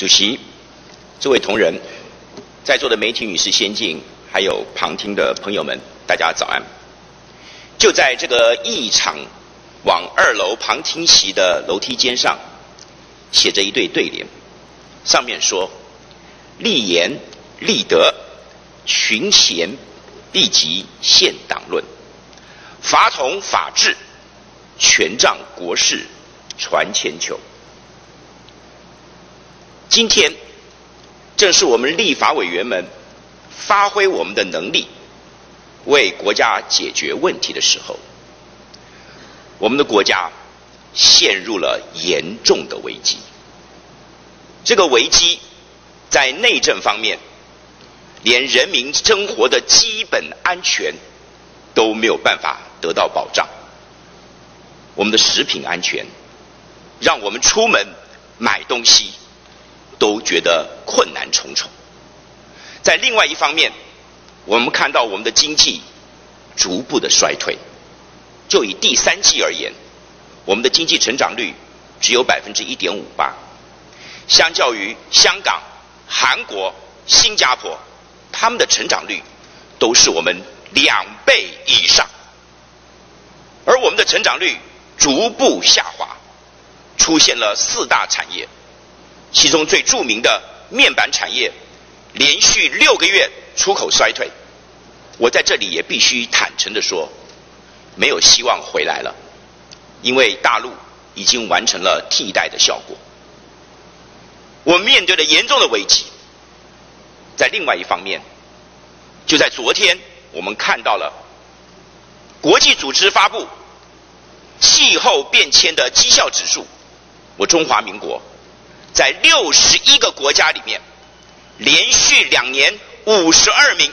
主席、诸位同仁、在座的媒体女士先进，还有旁听的朋友们，大家早安。就在这个议场往2楼旁听席的楼梯间上，写着一对对联，上面说：立言立德，群贤立集献党论，法统法治，权杖国事传千秋。今天正是我们立法委员们发挥我们的能力，为国家解决问题的时候。我们的国家陷入了严重的危机，这个危机在内政方面，连人民生活的基本安全都没有办法得到保障。我们的食品安全，让我们出门买东西都觉得困难重重。在另外一方面，我们看到我们的经济逐步的衰退。就以第三季而言，我们的经济成长率只有 1.58%， 相较于香港、韩国、新加坡，他们的成长率都是我们2倍以上，而我们的成长率逐步下滑，出现了4大产业，其中最著名的面板产业连续6个月出口衰退。我在这里也必须坦诚地说，没有希望回来了，因为大陆已经完成了替代的效果。我们面对了严重的危机。在另外一方面，就在昨天，我们看到了国际组织发布气候变迁的绩效指数，我中华民国在61个国家里面连续2年52名。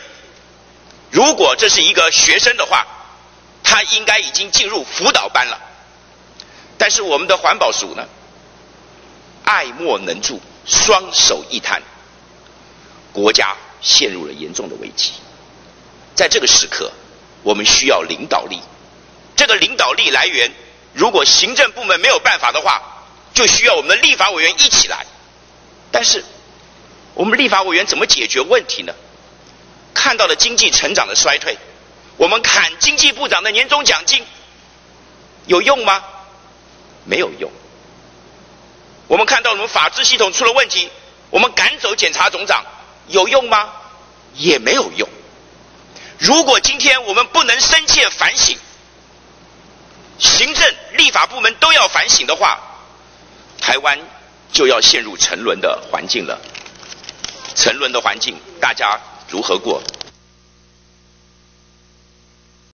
如果这是一个学生的话，他应该已经进入辅导班了。但是我们的环保署呢，爱莫能助，双手一摊，国家陷入了严重的危机。在这个时刻，我们需要领导力。这个领导力来源，如果行政部门没有办法的话，就需要我们的立法委员一起来。但是我们立法委员怎么解决问题呢？看到了经济成长的衰退，我们砍经济部长的年终奖金，有用吗？没有用。我们看到我们法治系统出了问题，我们赶走检察总长，有用吗？也没有用。如果今天我们不能深切反省，行政立法部门都要反省的话，台湾就要陷入沉沦的环境了。沉沦的环境，大家如何过？